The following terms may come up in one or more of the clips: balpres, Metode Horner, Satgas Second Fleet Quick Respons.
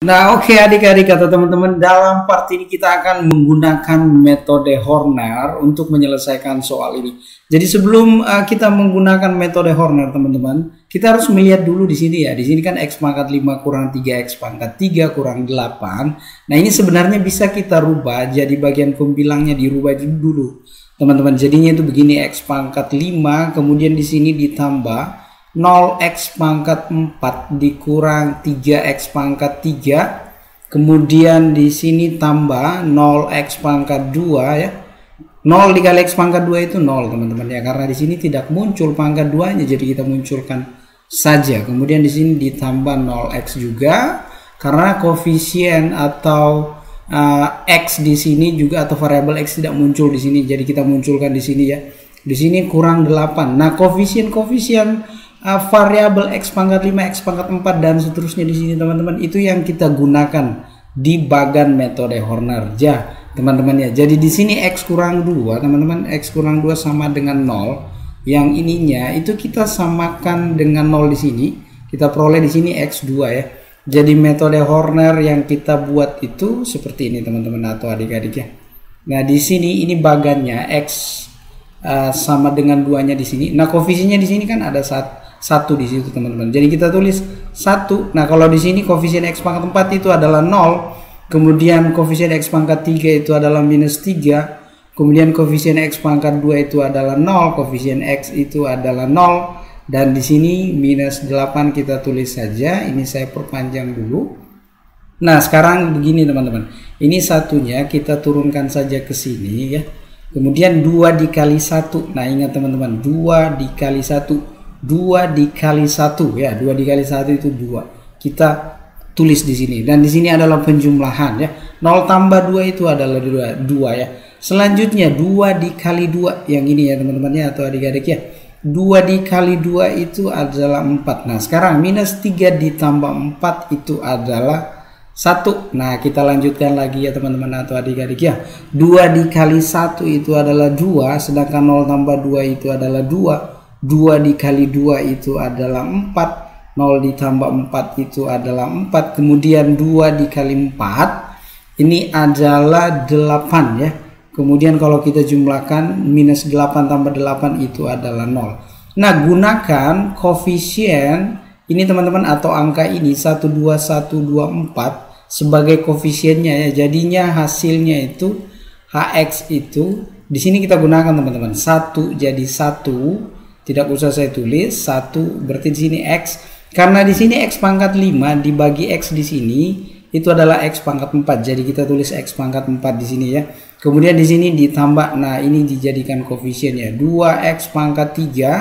Nah, oke adik-adik atau teman-teman, dalam part ini kita akan menggunakan metode Horner untuk menyelesaikan soal ini. Jadi sebelum kita menggunakan metode Horner, teman-teman, kita harus melihat dulu di sini ya. Di sini kan X pangkat 5 kurang 3, X pangkat 3 kurang 8. Nah, ini sebenarnya bisa kita rubah, jadi bagian pembilangnya dirubah dulu, teman-teman. Jadinya itu begini, X pangkat 5, kemudian di sini ditambah 0x pangkat 4 dikurang 3x pangkat 3, kemudian di sini tambah 0x pangkat 2 ya. 0 dikali x pangkat 2 itu 0, teman-teman ya, karena di sini tidak muncul pangkat 2-nya, jadi kita munculkan saja. Kemudian di sini ditambah 0x juga, karena koefisien atau x di sini juga atau variabel x tidak muncul di sini, jadi kita munculkan di sini ya. Di sini kurang 8. Nah, koefisien variabel x pangkat 5, x pangkat 4 dan seterusnya di sini, teman-teman, itu yang kita gunakan di bagan metode Horner ya, teman-teman ya. Jadi di sini x kurang 2, teman-teman, x kurang 2 sama dengan 0. Yang ininya itu kita samakan dengan 0 di sini. Kita peroleh di sini x2 ya. Jadi metode Horner yang kita buat itu seperti ini, teman-teman atau adik-adik ya. Nah, di sini ini bagannya x sama dengan 2-nya di sini. Nah, koefisiennya di sini kan ada 1 di situ, teman-teman. Jadi kita tulis 1. Nah, kalau di sini koefisien x pangkat 4 itu adalah 0, kemudian koefisien x pangkat 3 itu adalah -3, kemudian koefisien x pangkat 2 itu adalah 0, koefisien x itu adalah 0, dan di sini -8 kita tulis saja. Ini saya perpanjang dulu. Nah, sekarang begini, teman-teman. Ini satunya kita turunkan saja ke sini ya. Kemudian 2 dikali 1. Nah, ingat teman-teman, 2 dikali 1. 2 dikali 1 ya, 2 dikali 1 itu 2. Kita tulis di sini, dan di sini adalah penjumlahan ya. 0 tambah 2 itu adalah 2 ya. Selanjutnya 2 dikali 2 yang ini ya, teman-teman ya atau adik-adik ya. 2 dikali 2 itu adalah 4. Nah, sekarang -3 ditambah 4 itu adalah 1. Nah, kita lanjutkan lagi ya, teman-teman atau adik-adik ya. 2 dikali 1 itu adalah 2, sedangkan 0 tambah 2 itu adalah 2. 2 dikali 2 itu adalah 4. 0 ditambah 4 itu adalah 4. Kemudian 2 dikali 4 ini adalah 8 ya. Kemudian kalau kita jumlahkan -8 tambah 8 itu adalah 0. Nah, gunakan koefisien ini, teman-teman atau angka ini 1, 2, 1, 2, 4 sebagai koefisiennya ya. Jadinya hasilnya itu hx itu di sini kita gunakan, teman-teman. 1 jadi 1, tidak usah saya tulis 1, berarti di sini x, karena di sini x pangkat 5 dibagi x di sini itu adalah x pangkat 4. Jadi kita tulis x pangkat 4 di sini ya. Kemudian di sini ditambah, nah ini dijadikan koefisien ya. 2x pangkat 3.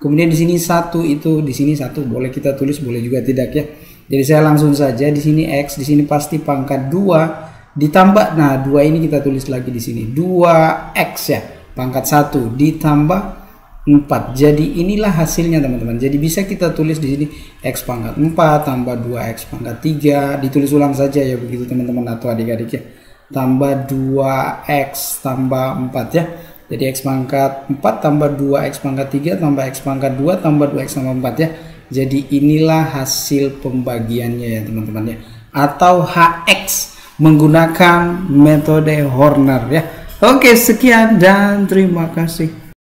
Kemudian di sini 1 itu di sini 1, boleh kita tulis, boleh juga tidak ya. Jadi saya langsung saja di sini x, di sini pasti pangkat 2 ditambah, nah 2 ini kita tulis lagi di sini 2x ya, pangkat 1 ditambah 4. Jadi inilah hasilnya, teman-teman. Jadi bisa kita tulis di sini x pangkat 4 tambah 2x pangkat 3, ditulis ulang saja ya begitu, teman-teman atau adik-adik ya. Tambah 2x tambah 4 ya. Jadi x pangkat 4 tambah 2x pangkat 3 tambah x pangkat 2 tambah 2x tambah 4 ya. Jadi inilah hasil pembagiannya ya, teman-teman ya. Atau hx menggunakan metode Horner ya. Oke, sekian dan terima kasih.